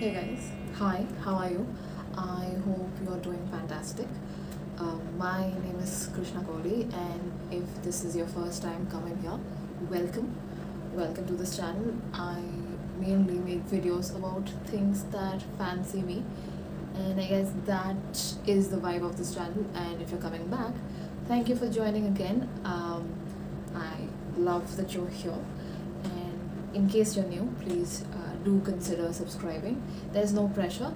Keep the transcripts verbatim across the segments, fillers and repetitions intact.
Hey guys, hi, how are you? I hope you are doing fantastic. Um, my name is Krishnakoli, and if this is your first time coming here, welcome. Welcome to this channel. I mainly make videos about things that fancy me, and I guess that is the vibe of this channel. And if you're coming back, thank you for joining again. Um, I love that you're here, and in case you're new, please uh, do consider subscribing. There's no pressure.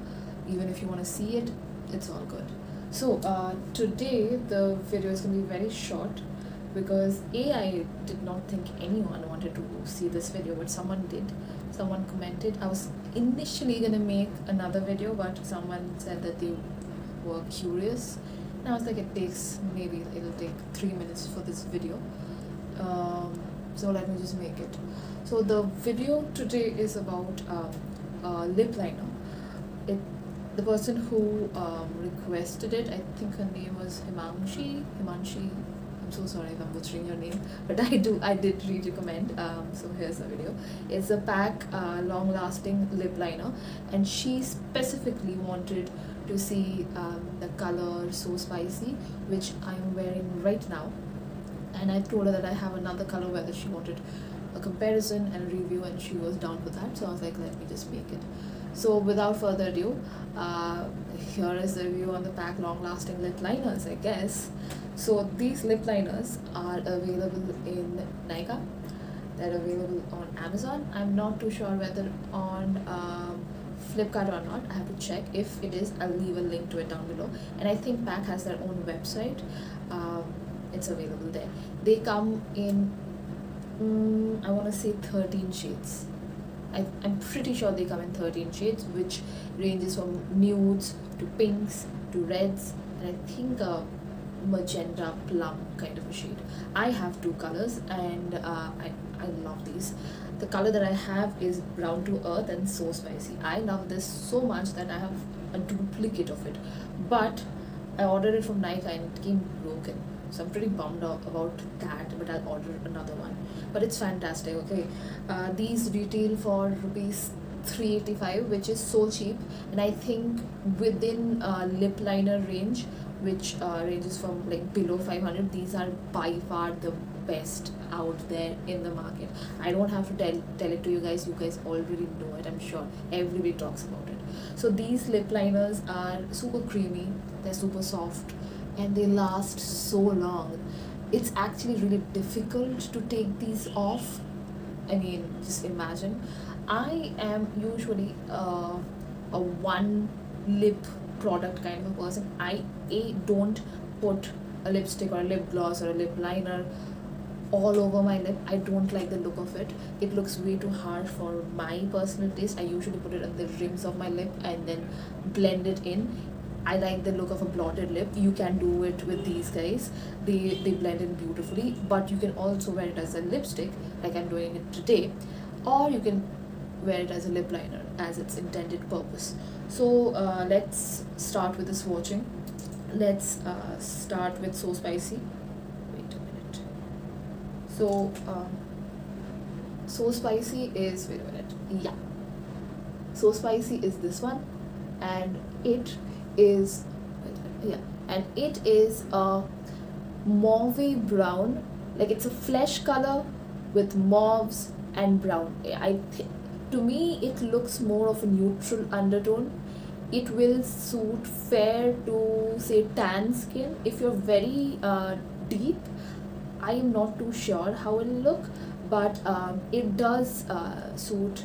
Even if you want to see it, it's all good. So uh, today the video is going to be very short because A, I did not think anyone wanted to see this video, but someone did. Someone commented. I was initially going to make another video, but someone said that they were curious, and I was like, it takes maybe it'll take three minutes for this video. Um, so let me just make it. So the video today is about um, uh, lip liner. It, the person who um, requested it, I think her name was Himanshi. Himanshi, I'm so sorry if I'm butchering your name, but I do, I did read your comment. Um, so here's the video. It's a PAC uh, long-lasting lip liner, and she specifically wanted to see um, the color So Spicy, which I'm wearing right now. And I told her that I have another color whether she wanted a comparison and a review, and she was down for that, so I was like, let me just make it. So without further ado, uh, here is the review on the PAC long-lasting lip liners, I guess. So these lip liners are available in Nykaa, they're available on Amazon. I'm not too sure whether on um, Flipkart or not. I have to check. If it is, I'll leave a link to it down below, and I think PAC has their own website. Um, it's available there. They come in Mm, I want to say thirteen shades. I, I'm pretty sure they come in thirteen shades, which ranges from nudes to pinks to reds, and I think a magenta plum kind of a shade. I have two colors, and uh, I, I love these. The color that I have is Brown to Earth and So Spicy. I love this so much that I have a duplicate of it, but I ordered it from Nykaa and it came broken. So I'm pretty bummed out about that, but I'll order another one. But it's fantastic, okay. Uh, these retail for rupees three eighty-five, which is so cheap. And I think within uh, lip liner range, which uh, ranges from like below five hundred, these are by far the best out there in the market. I don't have to tell, tell it to you guys. You guys already know it, I'm sure. Everybody talks about it. So these lip liners are super creamy. They're super soft, and they last so long. It's actually really difficult to take these off. I mean, just imagine. I am usually uh, a one lip product kind of a person. I a, don't put a lipstick or a lip gloss or a lip liner all over my lip. I don't like the look of it. It looks way too harsh for my personal taste. I usually put it on the rims of my lip and then blend it in. I like the look of a blotted lip. You can do it with these guys. They they blend in beautifully, but you can also wear it as a lipstick, like I'm doing it today, or you can wear it as a lip liner as its intended purpose. So uh, let's start with the swatching. Let's uh, start with So Spicy. Wait a minute. So um, So Spicy is wait a minute. Yeah. So Spicy is this one, and it is yeah and it is a mauvey brown, like it's a flesh color with mauves and brown. I th to me it looks more of a neutral undertone. It will suit fair to say tan skin. If you're very uh, deep, I am not too sure how it'll look, but um, it does uh, suit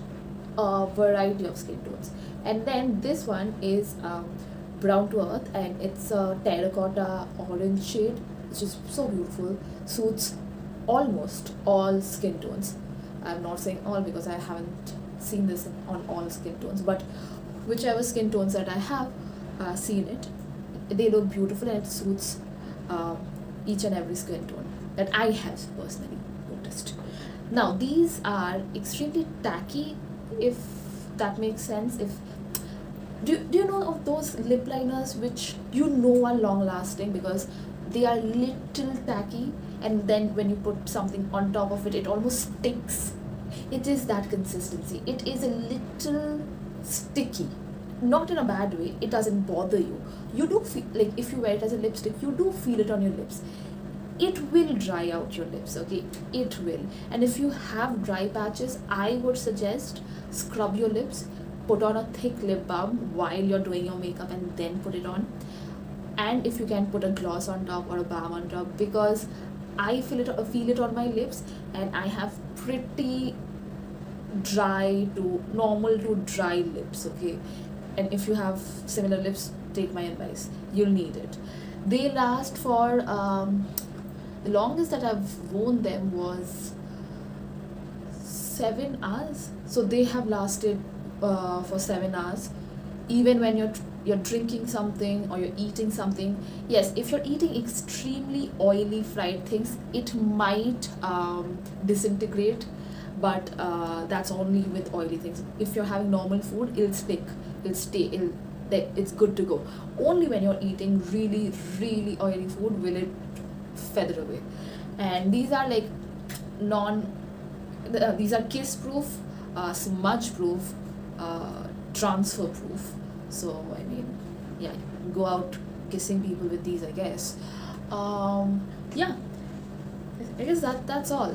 a variety of skin tones. And then this one is um, Brown to Earth, and it's a terracotta orange shade, which is so beautiful. Suits almost all skin tones. I'm not saying all because I haven't seen this on all skin tones, but whichever skin tones that I have uh, seen it, they look beautiful, and it suits uh, each and every skin tone that I have personally noticed. Now these are extremely tacky, if that makes sense. If Do, do you know of those lip liners which you know are long lasting because they are little tacky, and then when you put something on top of it, it almost sticks. It is that consistency. It is a little sticky. Not in a bad way, it doesn't bother you. You do feel, like if you wear it as a lipstick, you do feel it on your lips. It will dry out your lips, okay? It will. And if you have dry patches, I would suggest scrub your lips, put on a thick lip balm while you're doing your makeup and then put it on. And if you can, put a gloss on top or a balm on top, because I feel it, feel it on my lips, and I have pretty dry to normal to dry lips, okay? And if you have similar lips, take my advice. You'll need it. They last for, um, the longest that I've worn them was seven hours. So they have lasted uh, for seven hours. Even when you're, you're drinking something or you're eating something. Yes, if you're eating extremely oily fried things, it might um, disintegrate. But uh, that's only with oily things. If you're having normal food, it'll stick. It'll stay. It'll, it's good to go. Only when you're eating really, really oily food will it feather away. And these are like non... Uh, these are kiss-proof, uh, smudge-proof, uh, transfer-proof. So, I mean, yeah, go out kissing people with these, I guess. Um, yeah, I guess that, that's all.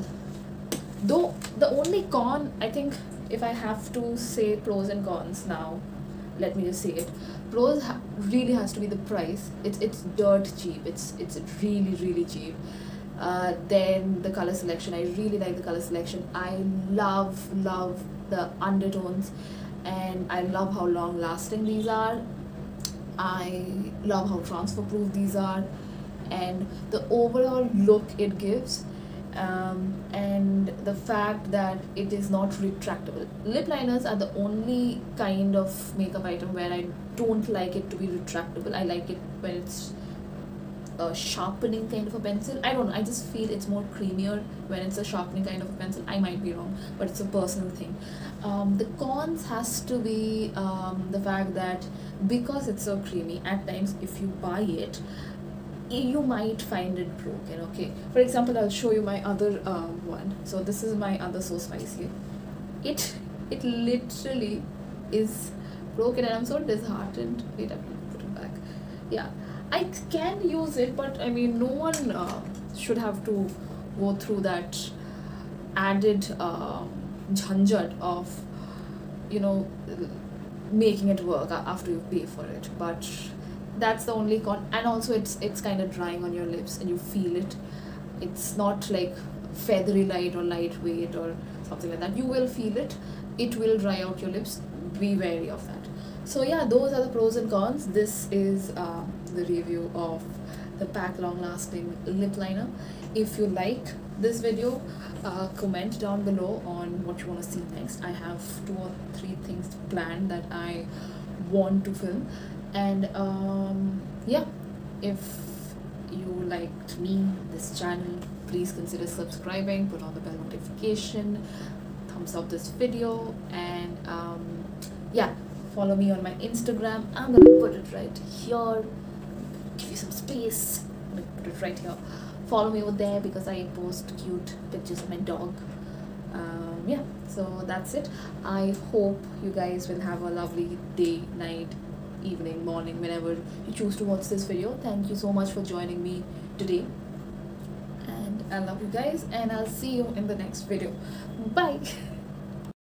Though, the only con, I think, if I have to say pros and cons now, let me just say it. Pros ha really has to be the price. It's it's dirt cheap. It's it's really, really cheap. Uh, then the color selection. I really like the color selection. I love, love the undertones. And I love how long lasting these are. I love how transfer proof these are. And the overall look it gives. Um, and the fact that it is not retractable. Lip liners are the only kind of makeup item where I don't like it to be retractable. I like it when it's a sharpening kind of a pencil. I don't know, I just feel it's more creamier when it's a sharpening kind of a pencil. I might be wrong, but it's a personal thing. Um, the cons has to be um, the fact that because it's so creamy, at times if you buy it, you might find it broken, okay? For example, I'll show you my other uh, one. So this is my other So Spicy. It it literally is broken and I'm so disheartened. Wait, I'm gonna put it back. Yeah, I can use it, but I mean, no one uh, should have to go through that added jhanjat uh, of, you know, making it work after you pay for it. But that's the only con. And also it's it's kind of drying on your lips and you feel it. It's not like feathery light or lightweight or something like that. You will feel it. It will dry out your lips. Be wary of that. So yeah, those are the pros and cons. This is uh, the review of the PAC long lasting lip liner. If you like this video, uh, comment down below on what you want to see next. I have two or three things planned that I want to film. And um, yeah, if you liked me, this channel, please consider subscribing, put on the bell notification, thumbs up this video, and um, yeah, follow me on my Instagram. I'm gonna put it right here, give you some space, I'm gonna put it right here. Follow me over there because I post cute pictures of my dog. Um, yeah, so that's it. I hope you guys will have a lovely day, night, evening, morning, whenever you choose to watch this video. Thank you so much for joining me today, and I love you guys, and I'll see you in the next video. Bye.